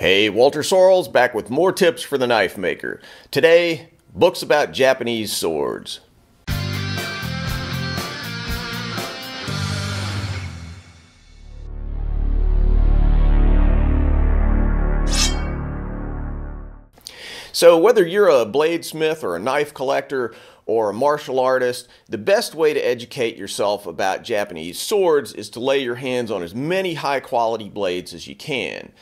Hey, Walter Sorrells back with more tips for the knife maker. Today, books about Japanese swords. So whether you're a bladesmith or a knife collector or a martial artist, the best way to educate yourself about Japanese swords is to lay your hands on as many high-quality blades as you can.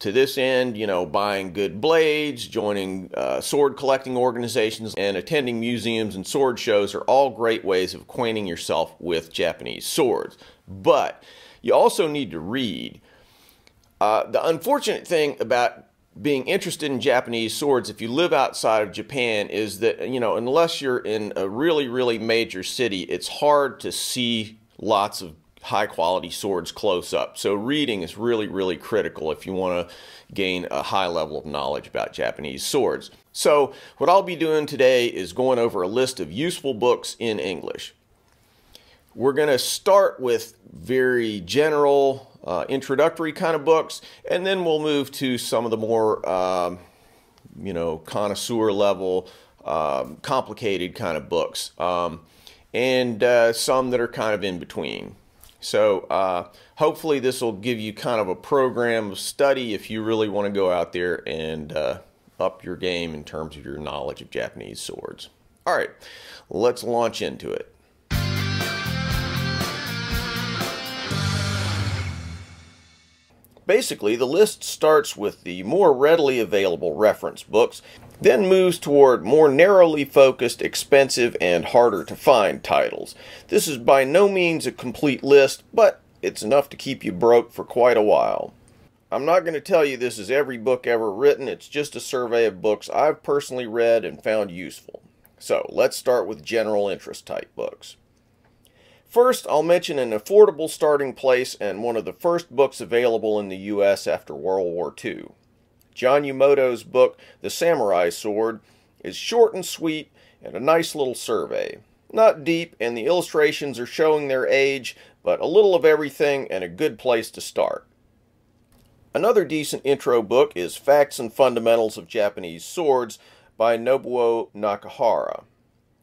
To this end, you know, buying good blades, joining sword collecting organizations, and attending museums and sword shows are all great ways of acquainting yourself with Japanese swords. But you also need to read. The unfortunate thing about being interested in Japanese swords if you live outside of Japan is that, you know, unless you're in a really, really major city, it's hard to see lots of high quality swords close up. So reading is really, really critical if you want to gain a high level of knowledge about Japanese swords. So what I'll be doing today is going over a list of useful books in English. We're going to start with very general introductory kind of books, and then we'll move to some of the more, you know, connoisseur level, complicated kind of books, and some that are kind of in between. So hopefully this will give you kind of a program of study if you really want to go out there and up your game in terms of your knowledge of Japanese swords. All right, let's launch into it. Basically, the list starts with the more readily available reference books, then moves toward more narrowly focused, expensive, and harder to find titles. This is by no means a complete list, but it's enough to keep you broke for quite a while. I'm not going to tell you this is every book ever written, it's just a survey of books I've personally read and found useful. So, let's start with general interest type books. First, I'll mention an affordable starting place and one of the first books available in the U.S. after World War II. John Yumoto's book, The Samurai Sword, is short and sweet and a nice little survey. Not deep, and the illustrations are showing their age, but a little of everything and a good place to start. Another decent intro book is Facts and Fundamentals of Japanese Swords by Nobuo Nakahara.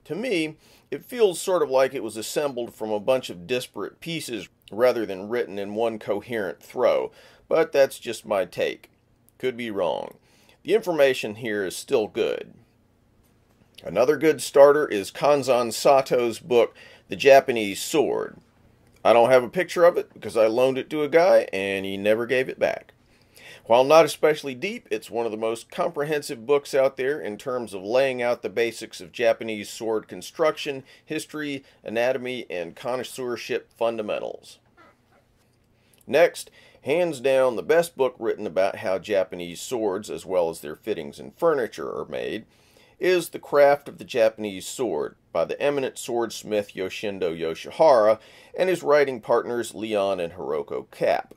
To me, it feels sort of like it was assembled from a bunch of disparate pieces rather than written in one coherent throw, but that's just my take. Could be wrong. The information here is still good. Another good starter is Kanzan Sato's book, The Japanese Sword. I don't have a picture of it because I loaned it to a guy and he never gave it back. While not especially deep, it's one of the most comprehensive books out there in terms of laying out the basics of Japanese sword construction, history, anatomy, and connoisseurship fundamentals. Next, hands down, the best book written about how Japanese swords, as well as their fittings and furniture, are made, is The Craft of the Japanese Sword by the eminent swordsmith Yoshindo Yoshihara and his writing partners Leon and Hiroko Kapp.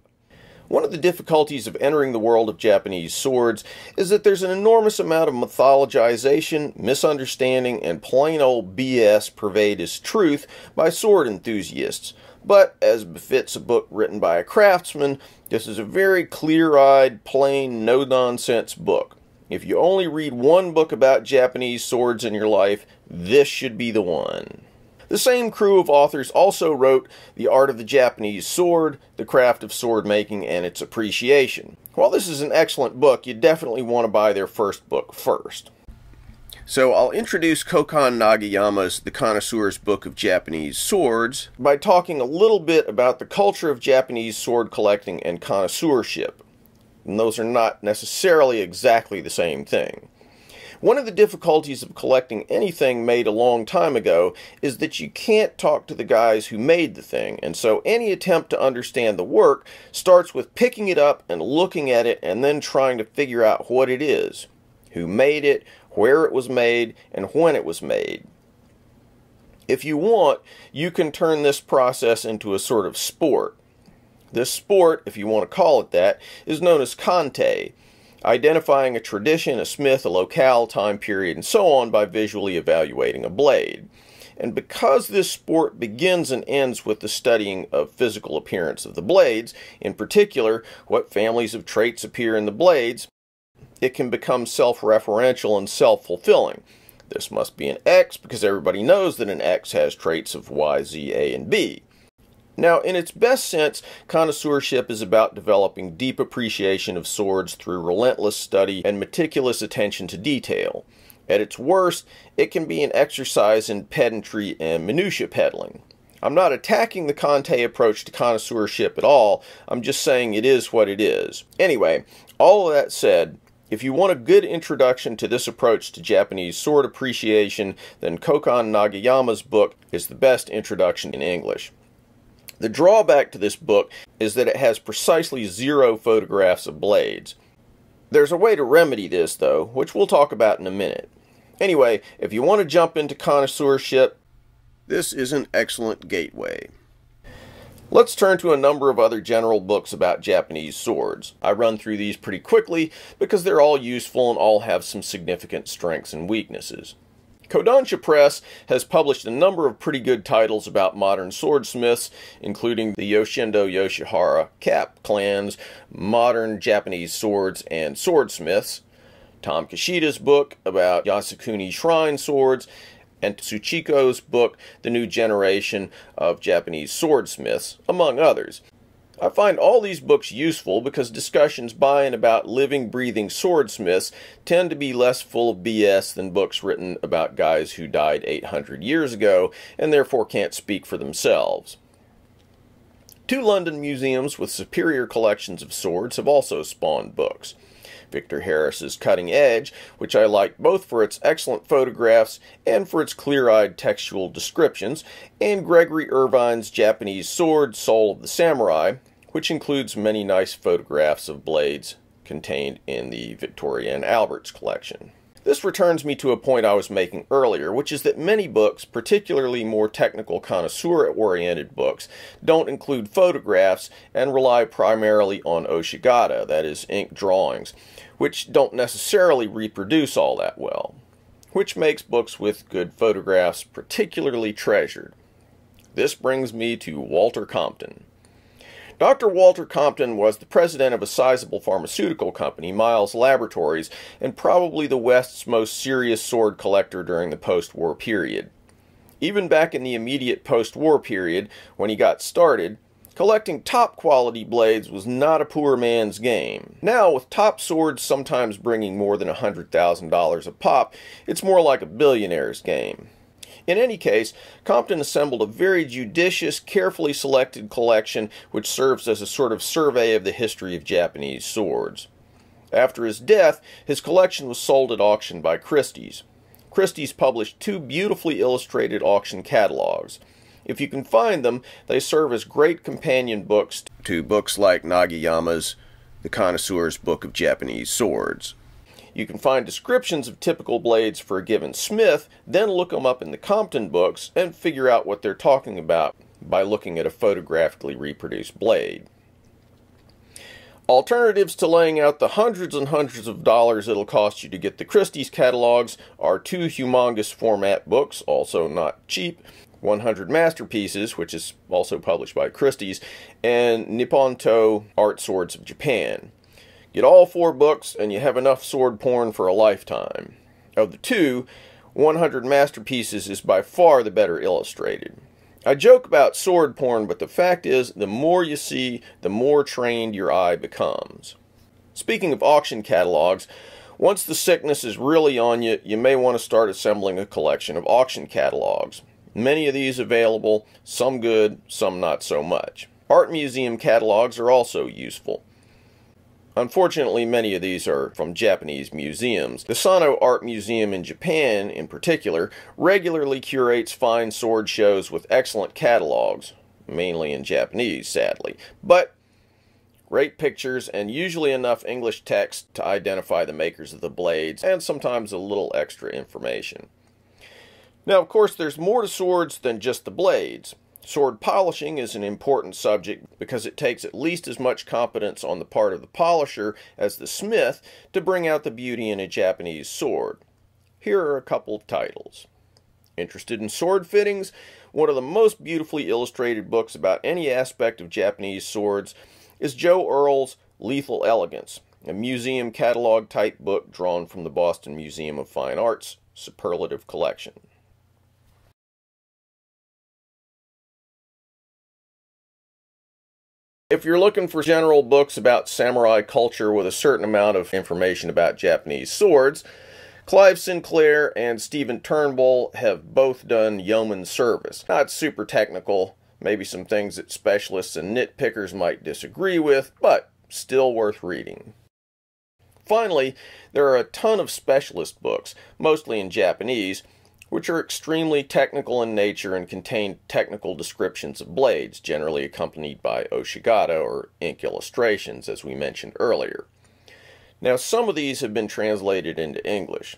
One of the difficulties of entering the world of Japanese swords is that there's an enormous amount of mythologization, misunderstanding, and plain old BS purveyed as truth by sword enthusiasts. But, as befits a book written by a craftsman, this is a very clear-eyed, plain, no-nonsense book. If you only read one book about Japanese swords in your life, this should be the one. The same crew of authors also wrote The Art of the Japanese Sword, The Craft of Sword Making and Its Appreciation. While this is an excellent book, you definitely want to buy their first book first. So I'll introduce Kokan Nagayama's The Connoisseur's Book of Japanese Swords by talking a little bit about the culture of Japanese sword collecting and connoisseurship. And those are not necessarily exactly the same thing. One of the difficulties of collecting anything made a long time ago is that you can't talk to the guys who made the thing, and so any attempt to understand the work starts with picking it up and looking at it and then trying to figure out what it is, who made it, where it was made, and when it was made. If you want, you can turn this process into a sort of sport. This sport, if you want to call it that, is known as kantei, identifying a tradition, a smith, a locale, time period, and so on by visually evaluating a blade. And because this sport begins and ends with the studying of physical appearance of the blades, in particular, what families of traits appear in the blades, it can become self-referential and self-fulfilling. This must be an X because everybody knows that an X has traits of Y, Z, A, and B. Now, in its best sense, connoisseurship is about developing deep appreciation of swords through relentless study and meticulous attention to detail. At its worst, it can be an exercise in pedantry and minutia peddling. I'm not attacking the kantei approach to connoisseurship at all, I'm just saying it is what it is. Anyway, all of that said, if you want a good introduction to this approach to Japanese sword appreciation, then Kokon Nagayama's book is the best introduction in English. The drawback to this book is that it has precisely zero photographs of blades. There's a way to remedy this, though, which we'll talk about in a minute. Anyway, if you want to jump into connoisseurship, this is an excellent gateway. Let's turn to a number of other general books about Japanese swords. I run through these pretty quickly because they're all useful and all have some significant strengths and weaknesses. Kodansha Press has published a number of pretty good titles about modern swordsmiths, including the Yoshindo Yoshihara Kapp clans, modern Japanese swords, and swordsmiths, Tom Kishida's book about Yasukuni Shrine swords, and Tsuchiko's book, The New Generation of Japanese Swordsmiths, among others. I find all these books useful because discussions by and about living, breathing swordsmiths tend to be less full of BS than books written about guys who died 800 years ago and therefore can't speak for themselves. Two London museums with superior collections of swords have also spawned books. Victor Harris's Cutting Edge, which I like both for its excellent photographs and for its clear-eyed textual descriptions, and Gregory Irvine's Japanese Sword, Soul of the Samurai, which includes many nice photographs of blades contained in the Victoria and Albert's collection. This returns me to a point I was making earlier, which is that many books, particularly more technical connoisseur-oriented books, don't include photographs and rely primarily on oshigata, that is, ink drawings, which don't necessarily reproduce all that well, which makes books with good photographs particularly treasured. This brings me to Walter Compton. Dr. Walter Compton was the president of a sizable pharmaceutical company, Miles Laboratories, and probably the West's most serious sword collector during the post-war period. Even back in the immediate post-war period, when he got started, collecting top-quality blades was not a poor man's game. Now, with top swords sometimes bringing more than $100,000 a pop, it's more like a billionaire's game. In any case, Compton assembled a very judicious, carefully selected collection which serves as a sort of survey of the history of Japanese swords. After his death, his collection was sold at auction by Christie's. Christie's published two beautifully illustrated auction catalogs. If you can find them, they serve as great companion books to books like Nagayama's The Connoisseur's Book of Japanese Swords. You can find descriptions of typical blades for a given smith, then look them up in the Compton books and figure out what they're talking about by looking at a photographically reproduced blade. Alternatives to laying out the hundreds and hundreds of dollars it'll cost you to get the Christie's catalogs are two humongous format books, also not cheap, 100 Masterpieces, which is also published by Christie's, and Nippon To, Art Swords of Japan. Get all four books, and you have enough sword porn for a lifetime. Of the two, 100 Masterpieces is by far the better illustrated. I joke about sword porn, but the fact is, the more you see, the more trained your eye becomes. Speaking of auction catalogs, once the sickness is really on you, you may want to start assembling a collection of auction catalogs. Many of these available, some good, some not so much. Art museum catalogs are also useful. Unfortunately, many of these are from Japanese museums. The Sano Art Museum in Japan, in particular, regularly curates fine sword shows with excellent catalogs, mainly in Japanese, sadly, but great pictures and usually enough English text to identify the makers of the blades and sometimes a little extra information. Now, of course, there's more to swords than just the blades. Sword polishing is an important subject because it takes at least as much competence on the part of the polisher as the smith to bring out the beauty in a Japanese sword. Here are a couple of titles. Interested in sword fittings? One of the most beautifully illustrated books about any aspect of Japanese swords is Joe Earl's Lethal Elegance, a museum catalog type book drawn from the Boston Museum of Fine Arts superlative collection. If you're looking for general books about samurai culture with a certain amount of information about Japanese swords, Clive Sinclair and Stephen Turnbull have both done yeoman service. Not super technical, maybe some things that specialists and nitpickers might disagree with, but still worth reading. Finally, there are a ton of specialist books, mostly in Japanese, which are extremely technical in nature and contain technical descriptions of blades, generally accompanied by oshigata or ink illustrations, as we mentioned earlier. Now, some of these have been translated into English.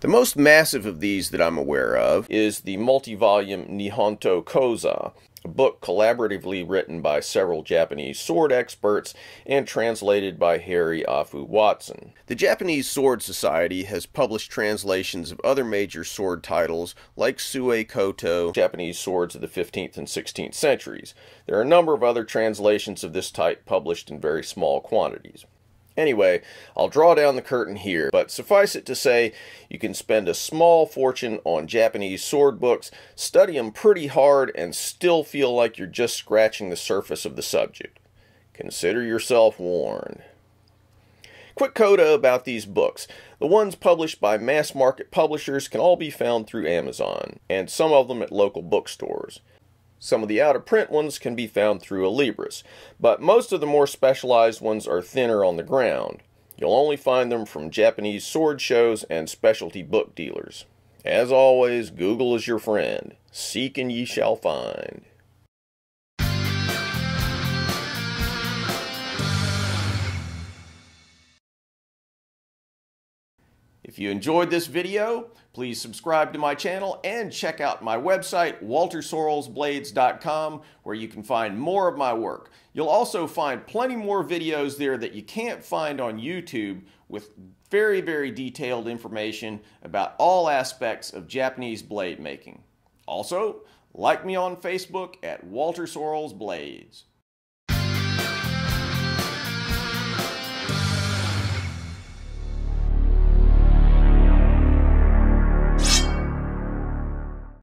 The most massive of these that I'm aware of is the multi-volume Nihonto Koza, a book collaboratively written by several Japanese sword experts and translated by Harry Afu Watson. The Japanese Sword Society has published translations of other major sword titles like Sue Koto, Japanese swords of the 15th and 16th centuries. There are a number of other translations of this type published in very small quantities. Anyway, I'll draw down the curtain here, but suffice it to say, you can spend a small fortune on Japanese sword books, study them pretty hard, and still feel like you're just scratching the surface of the subject. Consider yourself warned. Quick coda about these books. The ones published by mass market publishers can all be found through Amazon, and some of them at local bookstores. Some of the out-of-print ones can be found through Alibris, but most of the more specialized ones are thinner on the ground. You'll only find them from Japanese sword shows and specialty book dealers. As always, Google is your friend. Seek and ye shall find. If you enjoyed this video, please subscribe to my channel and check out my website, waltersorrelsblades.com, where you can find more of my work. You'll also find plenty more videos there that you can't find on YouTube with very, very detailed information about all aspects of Japanese blade making. Also, like me on Facebook at Walter Sorrells Blades.